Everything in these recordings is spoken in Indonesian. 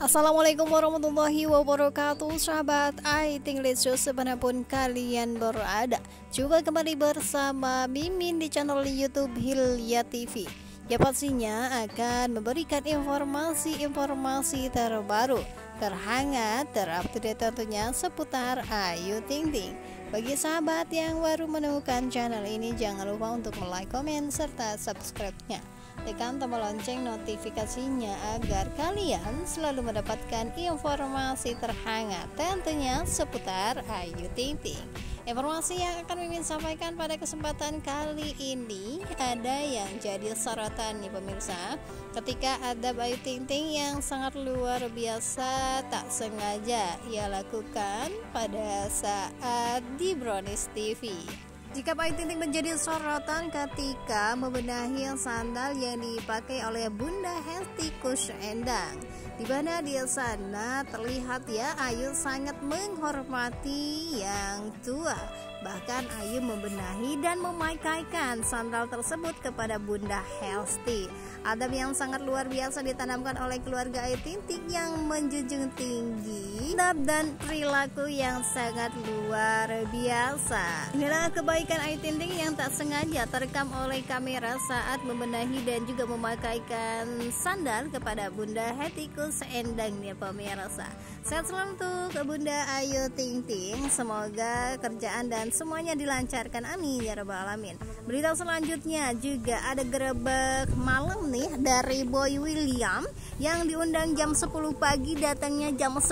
Assalamualaikum warahmatullahi wabarakatuh, sahabat Ayu Ting Ting, semanapun kalian berada. Coba kembali bersama Mimin di channel YouTube Hilya TV. Ya, pastinya akan memberikan informasi terbaru, terhangat, terupdate tentunya seputar Ayu Ting Ting. Bagi sahabat yang baru menemukan channel ini, jangan lupa untuk like, komen, serta subscribe-nya. Tekan tombol lonceng notifikasinya agar kalian selalu mendapatkan informasi terhangat tentunya seputar Ayu Ting Ting. Informasi yang akan Mimin sampaikan pada kesempatan kali ini ada yang jadi sorotan nih pemirsa. Ketika ada Ayu Ting Ting yang sangat luar biasa tak sengaja ia lakukan pada saat di Brownis TV. Jika Ayu Ting Ting menjadi sorotan ketika membenahi sandal yang dipakai oleh Bunda Hetty Koes Endang, di mana di sana terlihat ya Ayu sangat menghormati yang tua. Bahkan Ayu membenahi dan memakaikan sandal tersebut kepada Bunda Hetty. Adab yang sangat luar biasa ditanamkan oleh keluarga Ayu Ting Ting yang menjunjung tinggi adab dan perilaku yang sangat luar biasa. Inilah kebaikan Ayu Ting Ting yang tak sengaja terekam oleh kamera saat membenahi dan juga memakaikan sandal kepada Bunda Hetty Koes Endang ya pemirsa. Sehat selalu untuk Bunda Ayu Ting Ting, semoga kerjaan dan semuanya dilancarkan, amin ya rabbal alamin. Berita selanjutnya juga ada gerebek malam nih dari Boy William yang diundang jam 10 pagi datangnya jam 10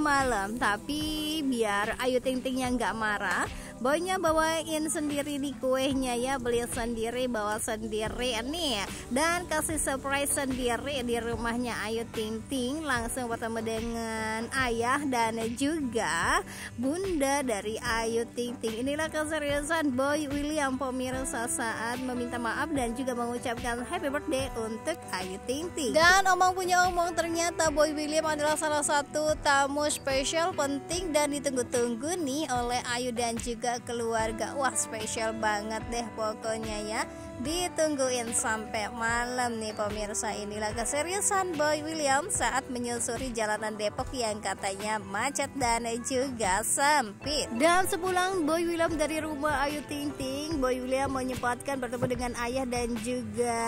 malam. Tapi biar Ayu Ting Ting yang nggak marah, Boynya bawain sendiri di kuenya ya, beli sendiri, bawa sendiri nih, dan kasih surprise sendiri di rumahnya Ayu Ting Ting. Langsung bertemu dengan ayah dan juga bunda dari Ayu Ting Ting. Inilah keseriusan Boy William pemirsa saat meminta maaf dan juga mengucapkan happy birthday untuk Ayu Ting Ting. Dan omong punya omong, ternyata Boy William adalah salah satu tamu spesial penting dan ditunggu-tunggu nih oleh Ayu dan juga keluarga. Wah, spesial banget deh pokoknya ya, ditungguin sampai malam nih pemirsa. Inilah keseriusan Boy William saat menyusuri jalanan Depok yang katanya macet dan juga sempit. Dan sepulang Boy William dari rumah Ayu Ting Ting, Boy William menyempatkan bertemu dengan ayah dan juga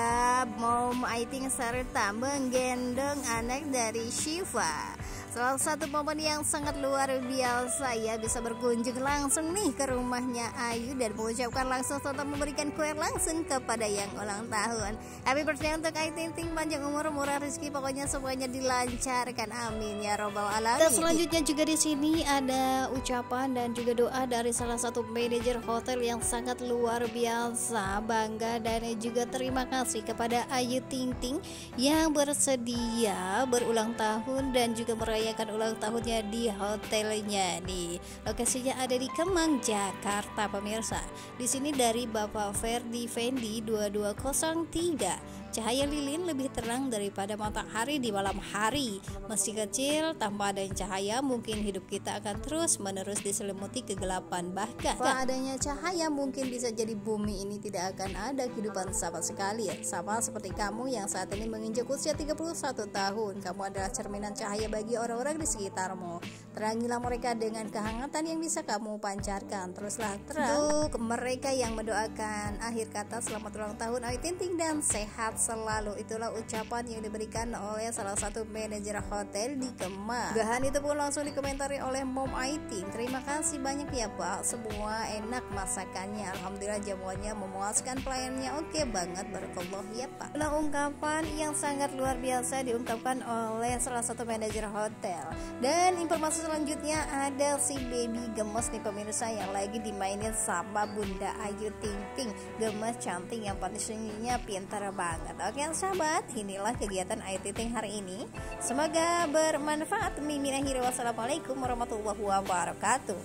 mom Ayu Ting serta menggendong anak dari Syifa. Salah satu momen yang sangat luar biasa ya, bisa berkunjung langsung nih ke rumahnya Ayu dan mengucapkan langsung serta memberikan kue langsung kepada yang ulang tahun. Happy birthday untuk Ayu Ting Ting, panjang umur, murah rezeki, pokoknya semuanya dilancarkan, amin ya robbal alamin. Dan selanjutnya juga di sini ada ucapan dan juga doa dari salah satu manajer hotel yang sangat luar biasa, bangga dan juga terima kasih kepada Ayu Ting Ting yang bersedia berulang tahun dan juga meraih merayakan ulang tahunnya di hotelnya nih. Lokasinya ada di Kemang, Jakarta pemirsa. Di sini dari Bapak Ferdi Fendi 2203. Cahaya lilin lebih terang daripada matahari di malam hari. Meski kecil, tanpa adanya cahaya mungkin hidup kita akan terus-menerus diselimuti kegelapan. Bahkan tanpa adanya cahaya mungkin bisa jadi bumi ini tidak akan ada kehidupan sama sekali. Sama seperti kamu yang saat ini menginjak usia 31 tahun. Kamu adalah cerminan cahaya bagi orang-orang di sekitarmu. Terangilah mereka dengan kehangatan yang bisa kamu pancarkan. Teruslah terang untuk mereka yang mendoakan. Akhir kata, selamat ulang tahun Ayu Ting Ting dan sehat selalu. Itulah ucapan yang diberikan oleh salah satu manajer hotel di Kemang. Bahan itu pun langsung dikomentari oleh mom Ayu Ting. Terima kasih banyak ya Pak, semua enak masakannya, alhamdulillah jamuannya memuaskan, pelayannya oke banget, barakallah ya Pak. Nah, ungkapan yang sangat luar biasa diungkapkan oleh salah satu manajer hotel. Dan informasi selanjutnya ada si baby gemes nih pemirsa yang lagi dimainin sama Bunda Ayu Ting Ting. Gemes cantik yang pantas sunyinya pintar banget. Oke sahabat, inilah kegiatan Ayu Ting Ting hari ini, semoga bermanfaat. Mimin akhiri, wassalamualaikum warahmatullahi wabarakatuh.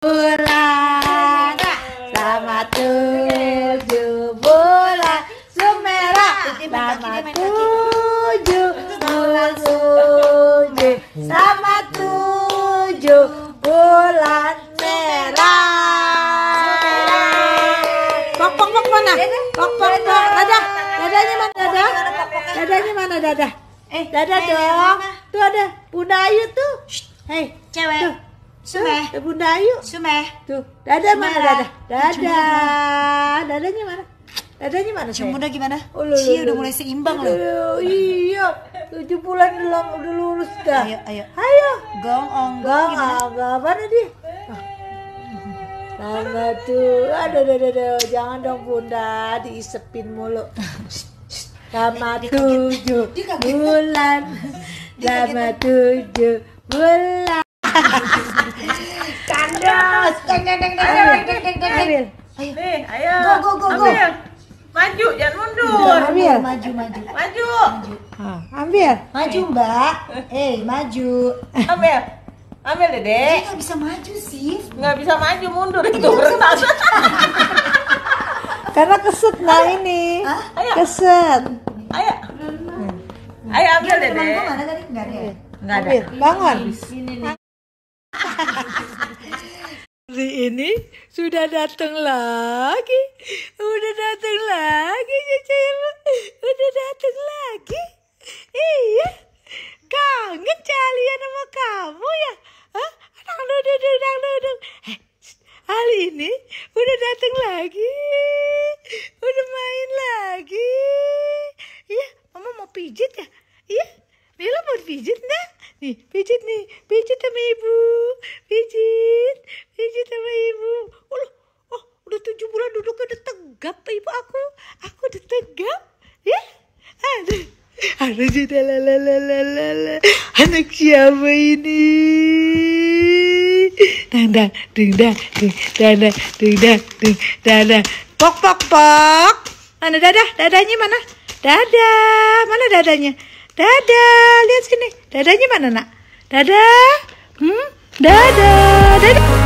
Bulan selamat 7 bulan Sumera, selamat 7 bulan selamat 7 bulan merah. Pok-pok mana? Pok-pok, dadah. Dadahnya mana, dadah? Dadahnya mana, dadah? dadah dong. Tuh ada Bunda Ayu tuh. Hei, cewek. Tuh. Sumeh. Tuh, Bunda Ayu. Sumeh. Tuh, dadah mana dadah? Dadah. Dadahnya mana? Dadahnya mana? Cium Bunda gimana? Cium udah mulai seimbang loh. Iya. 7 bulan belum udah lurus dah. Ayo, ayo. Ayo. Gong ong gong. Mana dia? Mama tuh, aduh, jangan dong Bunda, diisepin mulu. Lama 7 bulan, lama 7 bulan. Kandos, ambil, ayo, go, maju, jangan mundur. Ambil, maju, maju Mbak, maju, ambil. Ambil Dede. Nggak bisa maju sih. Nggak bisa maju, mundur itu berenang. Karena keset lah ini. Ayo. Keset. Ayo. Ayo ambil Dede. Teman-teman ada tadi? Nggak ada. Nggak ada. Bangun. Hari ini sudah datang lagi. Udah datang lagi Cicil. Udah datang lagi. Iya. Kangen kalian sama kamu ya. Hah? Duduk. Hari ini udah datang lagi. Udah main lagi. Iya, Mama mau pijit ya? Iya. Bella mau pijit enggak? Nih. Pijit sama Ibu. Pijit sama Ibu. Oh, udah 7 bulan duduknya udah tegap Ibu aku. Aku udah tegap. Ya. Aduh. Harusnya lalalala. Anak siapa ini? Dang. Pok. Mana dadah? Dadahnya mana? Dadah. Mana dadahnya? Dadah. Lihat sini. Dadahnya mana, Nak? Dadah. Dadah.